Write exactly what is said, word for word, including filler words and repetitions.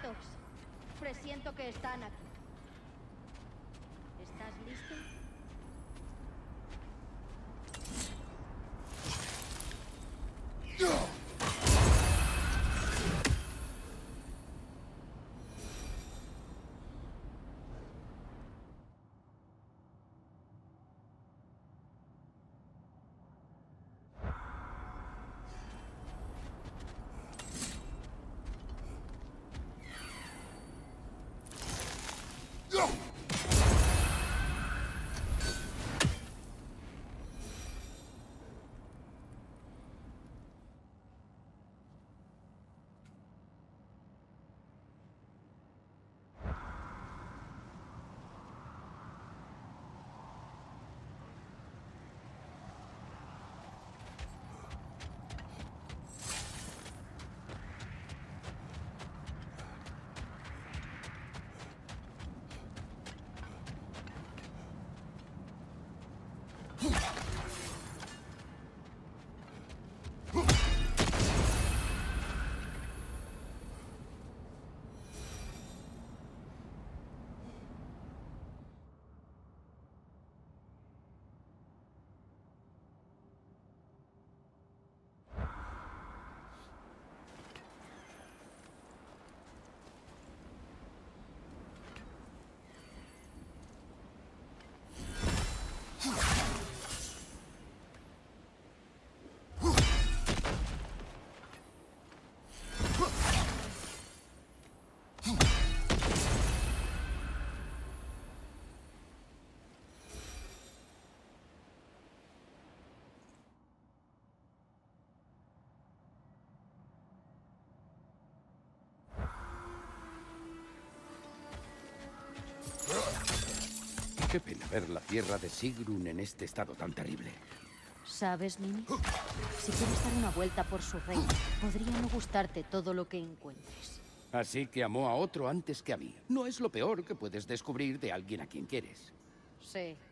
Kratos, presiento que están aquí. ¿Estás listo? Qué pena ver la tierra de Sigrun en este estado tan terrible. ¿Sabes, Nini? Si quieres dar una vuelta por su reino, podría no gustarte todo lo que encuentres. Así que amó a otro antes que a mí. No es lo peor que puedes descubrir de alguien a quien quieres. Sí.